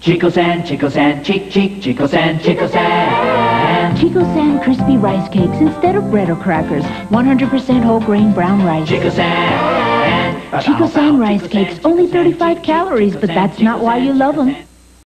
Chico San, Chico San, Chick Chick, Chico San, Chico San. Chico San crispy rice cakes instead of bread or crackers. 100% whole grain brown rice. Chico San. Chico San rice cakes, only 35 calories, but that's not why you love them.